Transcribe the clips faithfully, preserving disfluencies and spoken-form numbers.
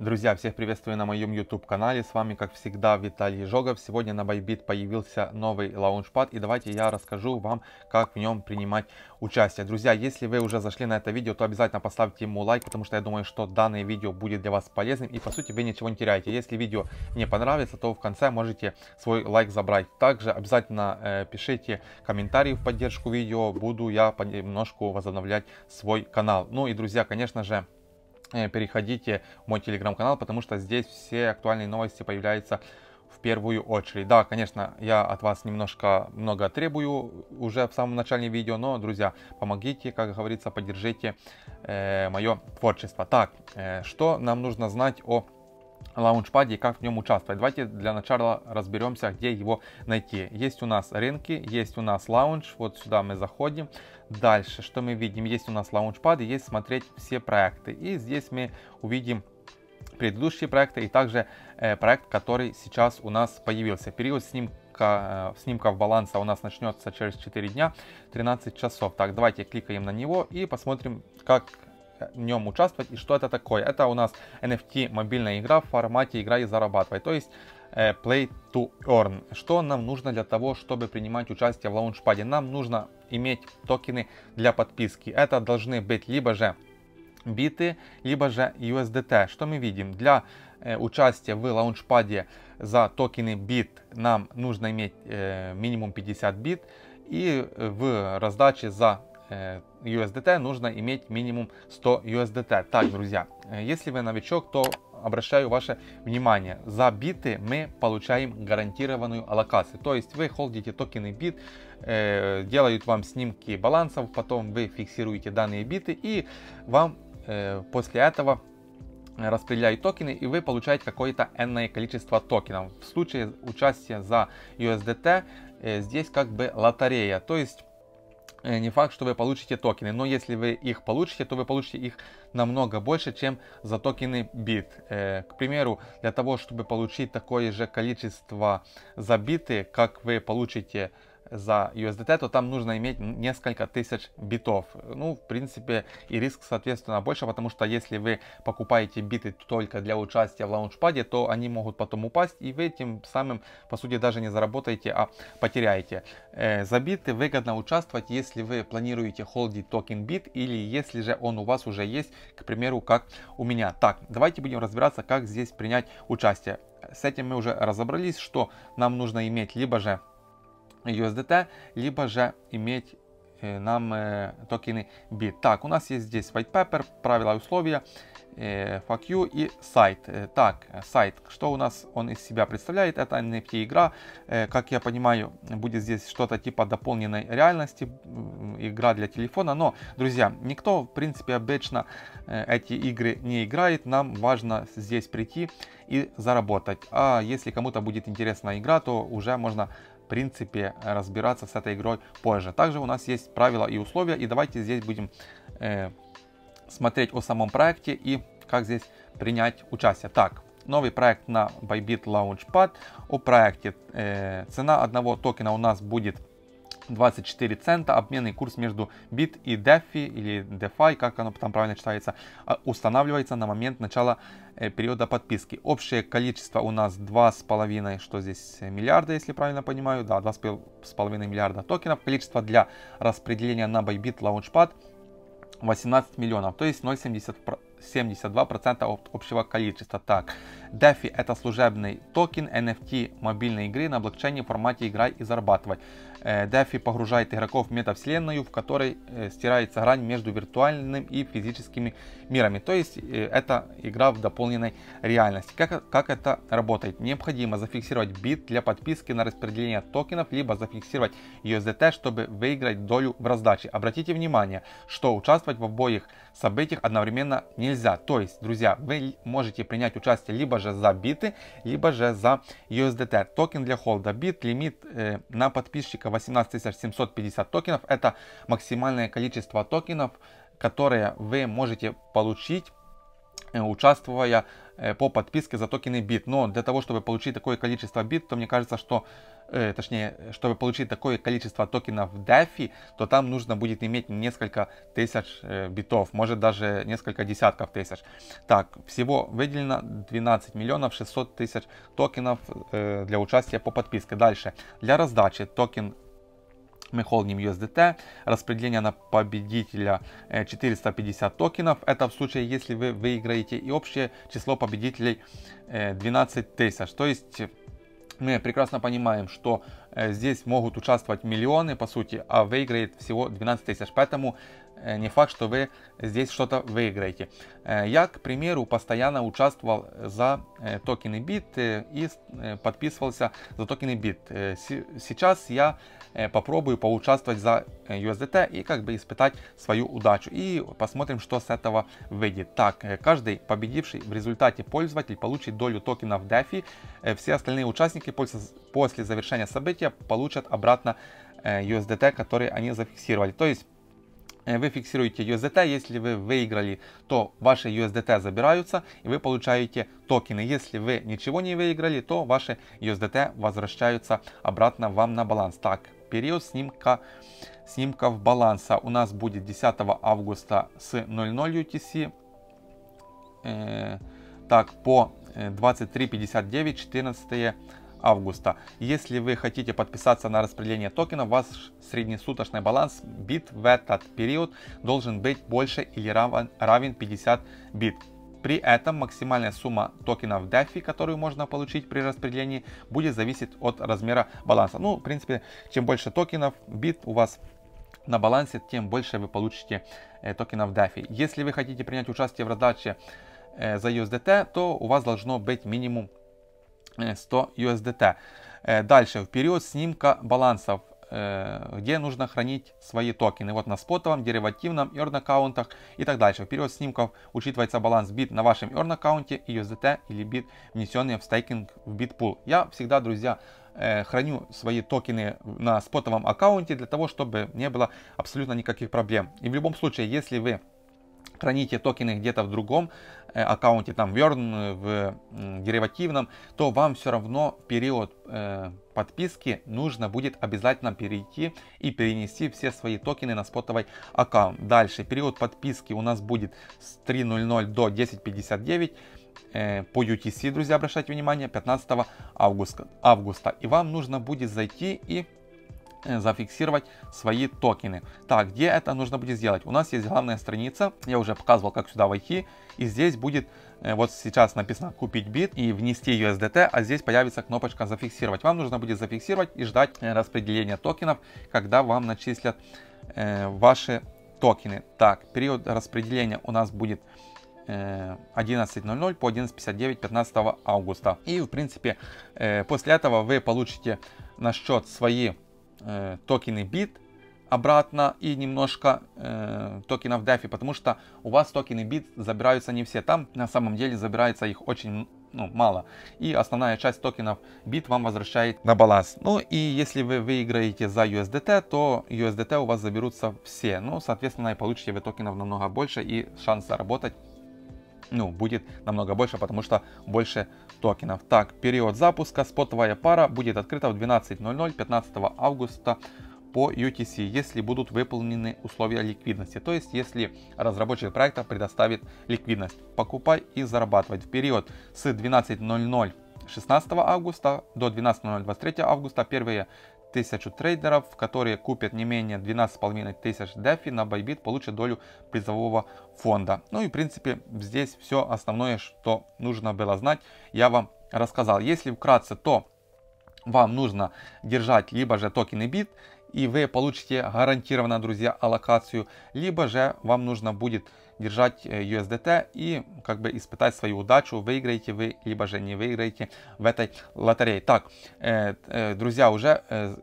Друзья, всех приветствую на моем YouTube канале, с вами как всегда Виталий Жогов. Сегодня на Bybit появился новый лаунчпад, и давайте я расскажу вам, как в нем принимать участие. Друзья, если вы уже зашли на это видео, то обязательно поставьте ему лайк, потому что я думаю, что данное видео будет для вас полезным и по сути вы ничего не теряете. Если видео не понравится, то в конце можете свой лайк забрать. Также обязательно э, пишите комментарии в поддержку видео, буду я понемножку возобновлять свой канал. Ну и друзья, конечно же, переходите в мой телеграм-канал, потому что здесь все актуальные новости появляются в первую очередь. Да, конечно, я от вас немножко много требую уже в самом начале видео, но, друзья, помогите, как говорится, поддержите э, мое творчество. Так, э, что нам нужно знать о лаунчпаде и как в нем участвовать? Давайте для начала разберемся, где его найти. Есть у нас рынки, есть у нас лаунч, вот сюда мы заходим. Дальше, что мы видим? Есть у нас лаунчпад, есть смотреть все проекты. И здесь мы увидим предыдущие проекты и также э, проект, который сейчас у нас появился. Период снимка, э, снимков баланса у нас начнется через четыре дня, тринадцать часов. Так, давайте кликаем на него и посмотрим, как в нем участвовать и что это такое. Это у нас эн эф ти мобильная игра в формате игра и зарабатывай, то есть э, play to earn. Что нам нужно для того, чтобы принимать участие в лаунчпаде? Нам нужно иметь токены для подписки. Это должны быть либо же биты, либо же ю эс ди ти. Что мы видим? Для э, участия в лаунчпаде за токены бит нам нужно иметь э, минимум пятьдесят бит, и в раздаче за ю эс ди ти нужно иметь минимум сто ю эс ди ти. Так, друзья, если вы новичок, то обращаю ваше внимание, за биты мы получаем гарантированную аллокацию, то есть вы холдите токены бит, э, делают вам снимки балансов, потом вы фиксируете данные биты и вам э, после этого распределяют токены, и вы получаете какое-то энное количество токенов. В случае участия за ю эс ди ти э, здесь как бы лотерея, то есть не факт, что вы получите токены, но если вы их получите, то вы получите их намного больше, чем за токены бит. К примеру, для того, чтобы получить такое же количество за биты, как вы получите за ю эс ди ти, то там нужно иметь несколько тысяч битов. Ну, в принципе, и риск, соответственно, больше, потому что если вы покупаете биты только для участия в лаунчпаде, то они могут потом упасть, и вы тем самым, по сути, даже не заработаете, а потеряете. За биты выгодно участвовать, если вы планируете холдить токен бит, или если же он у вас уже есть, к примеру, как у меня. Так, давайте будем разбираться, как здесь принять участие. С этим мы уже разобрались, что нам нужно иметь либо же ю эс ди ти, либо же иметь э, нам э, токены бит. Так, у нас есть здесь white paper, правила и условия, э, fuck you и сайт. Э, так, сайт, что у нас он из себя представляет? Это эн эф ти игра, э, как я понимаю, будет здесь что-то типа дополненной реальности, э, игра для телефона. Но, друзья, никто, в принципе, обычно э, эти игры не играет, нам важно здесь прийти и заработать. А если кому-то будет интересна игра, то уже можно, в принципе, разбираться с этой игрой позже. Также у нас есть правила и условия, и давайте здесь будем э, смотреть о самом проекте и как здесь принять участие. Так, новый проект на Bybit Launchpad. О проекте. Э, цена одного токена у нас будет двадцать четыре цента, обменный курс между бит и дефи, или дефай, как оно там правильно читается, устанавливается на момент начала периода подписки. Общее количество у нас два с половиной, что здесь, миллиарда, если правильно понимаю, да, два с половиной миллиарда токенов. Количество для распределения на Bybit Launchpad восемнадцать миллионов, то есть ноль целых семьдесят два процента от общего количества. Так, дефи — это служебный токен эн эф ти мобильной игры на блокчейне в формате играй и зарабатывай. дефи погружает игроков в метавселенную, в которой стирается грань между виртуальным и физическими мирами. То есть это игра в дополненной реальности. Как, как это работает? Необходимо зафиксировать бит для подписки на распределение токенов, либо зафиксировать ю эс ди ти, чтобы выиграть долю в раздаче. Обратите внимание, что участвовать в обоих событиях одновременно нельзя. То есть, друзья, вы можете принять участие либо же за биты, либо же за ю эс ди ти. Токен для холда бит, лимит э, на подписчика восемнадцать тысяч семьсот пятьдесят токенов. Это максимальное количество токенов, которые вы можете получить, участвуя по подписке за токены бит. Но для того, чтобы получить такое количество бит, то мне кажется, что э, точнее, чтобы получить такое количество токенов в дефи, то там нужно будет иметь несколько тысяч э, битов, может даже несколько десятков тысяч. Так, всего выделено двенадцать миллионов шестьсот тысяч токенов э, для участия по подписке. Дальше, для раздачи токен мы холдим ю эс ди ти, распределение на победителя четыреста пятьдесят токенов, это в случае, если вы выиграете, и общее число победителей двенадцать тысяч. То есть мы прекрасно понимаем, что здесь могут участвовать миллионы, по сути, а выиграет всего двенадцать тысяч, поэтому не факт, что вы здесь что-то выиграете. Я, к примеру, постоянно участвовал за токены бит и подписывался за токены бит. Сейчас я попробую поучаствовать за ю эс ди ти и как бы испытать свою удачу. И посмотрим, что с этого выйдет. Так, каждый победивший в результате пользователь получит долю токенов дефи. Все остальные участники после завершения события получат обратно ю эс ди ти, который они зафиксировали. То есть вы фиксируете ю эс ди ти, если вы выиграли, то ваши ю эс ди ти забираются и вы получаете токены. Если вы ничего не выиграли, то ваши ю эс ди ти возвращаются обратно вам на баланс. Так, период снимка, снимков баланса у нас будет десятого августа с ноль ноль ю ти си. Э, так, по двадцать три пятьдесят девять, четырнадцатого августа. Если вы хотите подписаться на распределение токенов, ваш среднесуточный баланс бит в этот период должен быть больше или равен, равен пятидесяти бит. При этом максимальная сумма токенов дефи, которую можно получить при распределении, будет зависеть от размера баланса. Ну, в принципе, чем больше токенов бит у вас на балансе, тем больше вы получите э, токенов дефи. Если вы хотите принять участие в раздаче э, за ю эс ди ти, то у вас должно быть минимум сто ю эс ди ти. Дальше, в период снимка балансов, где нужно хранить свои токены. Вот на спотовом, деривативном, earn аккаунтах и так дальше. В период снимков учитывается баланс бит на вашем earn аккаунте и ю эс ди ти или бит, внесенные в стейкинг в битпул. Я всегда, друзья, храню свои токены на спотовом аккаунте для того, чтобы не было абсолютно никаких проблем. И в любом случае, если вы храните токены где-то в другом э, аккаунте, там в earn, в э, деривативном, то вам все равно в период э, подписки нужно будет обязательно перейти и перенести все свои токены на спотовый аккаунт. Дальше, период подписки у нас будет с три ноль ноль до десять пятьдесят девять э, по ю ти си, друзья, обращайте внимание, пятнадцатого августа. И вам нужно будет зайти и зафиксировать свои токены. Так, где это нужно будет сделать? У нас есть главная страница, я уже показывал, как сюда войти, и здесь будет вот сейчас написано купить бит и внести ю эс ди ти, а здесь появится кнопочка зафиксировать. Вам нужно будет зафиксировать и ждать распределения токенов, когда вам начислят э, ваши токены. Так, период распределения у нас будет одиннадцать ноль ноль по одиннадцать пятьдесят девять пятнадцатого августа. И в принципе э, после этого вы получите на счет свои токены бит обратно и немножко э, токенов дефи, потому что у вас токены бит забираются не все, там на самом деле забирается их очень ну, мало, и основная часть токенов бит вам возвращает на баланс. Ну и если вы выиграете за ю эс ди ти, то ю эс ди ти у вас заберутся все, ну соответственно и получите вы токенов намного больше, и шанс заработать ну будет намного больше, потому что больше токенов. Так, период запуска, спотовая пара будет открыта в двенадцать ноль ноль пятнадцатого августа по ю ти си, если будут выполнены условия ликвидности, то есть если разработчик проекта предоставит ликвидность. Покупай и зарабатывать в период с двенадцать ноль ноль шестнадцатого августа до двенадцать ноль ноль двадцать третьего августа первые тысячу трейдеров, которые купят не менее двенадцати с половиной тысяч дефи на Bybit, получат долю призового фонда. Ну и в принципе здесь все основное, что нужно было знать, я вам рассказал. Если вкратце, то вам нужно держать либо же токены бит, и вы получите гарантированно, друзья, аллокацию, либо же вам нужно будет держать ю эс ди ти и как бы испытать свою удачу, выиграете вы, либо же не выиграете в этой лотерее. Так, э, э, друзья, уже э,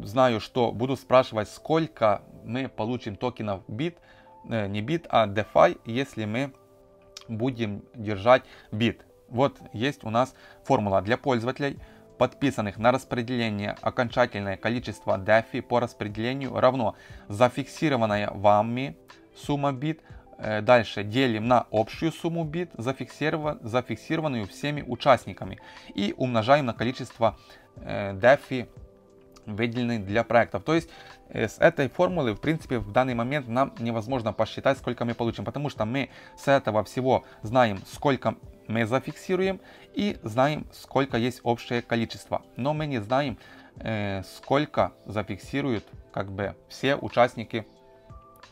знаю, что буду спрашивать, сколько мы получим токенов бит, э, не бит, а дефай, если мы будем держать бит. Вот есть у нас формула для пользователей, подписанных на распределение, окончательное количество дефи по распределению равно зафиксированная вами сумма бит, дальше делим на общую сумму бит, зафиксиров... зафиксированную всеми участниками, и умножаем на количество э, дефи выделены для проектов. То есть с этой формулы, в принципе, в данный момент нам невозможно посчитать, сколько мы получим, потому что мы с этого всего знаем, сколько мы зафиксируем, и знаем, сколько есть общее количество. Но мы не знаем, э, сколько зафиксируют как бы все участники,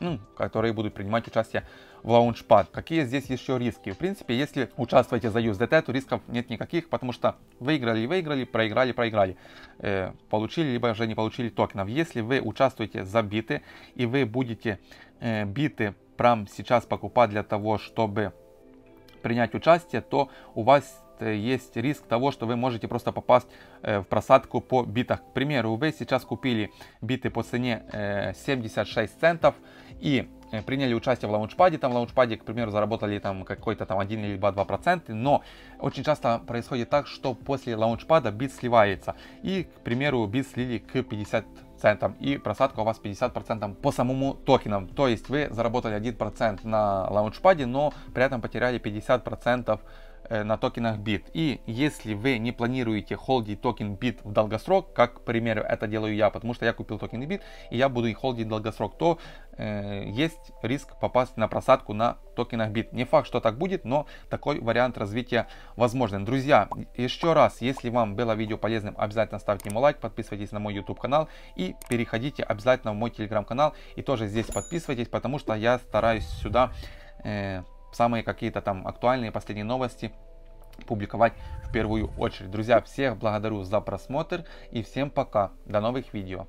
ну, которые будут принимать участие в лаунчпад. Какие здесь еще риски? В принципе, если участвуете за ю эс ди ти, то рисков нет никаких, потому что выиграли, выиграли, проиграли, проиграли. Э, получили, либо же не получили токенов. Если вы участвуете за биты, и вы будете э, биты прям сейчас покупать для того, чтобы принять участие, то у вас есть риск того, что вы можете просто попасть э, в просадку по битах. К примеру, вы сейчас купили биты по цене э, семьдесят шесть центов и э, приняли участие в лаунчпаде. Там в лаунчпаде, к примеру, заработали там какой-то там один или два процента, но очень часто происходит так, что после лаунчпада бит сливается. И, к примеру, бит слили к пятидесяти центам, и просадка у вас пятьдесят процентов по самому токенам. То есть вы заработали один процент на лаунчпаде, но при этом потеряли пятьдесят процентов на токенах бит. И если вы не планируете холдить токен бит в долгосрок, как, к примеру, это делаю я, потому что я купил токены бит и я буду их холдить в долгосрок, то э, есть риск попасть на просадку на токенах бит. Не факт, что так будет, но такой вариант развития возможен. Друзья, еще раз, если вам было видео полезным, обязательно ставьте ему лайк, подписывайтесь на мой YouTube канал и переходите обязательно в мой Telegram канал и тоже здесь подписывайтесь, потому что я стараюсь сюда э, самые какие-то там актуальные последние новости публиковать в первую очередь. Друзья, всех благодарю за просмотр и всем пока. До новых видео.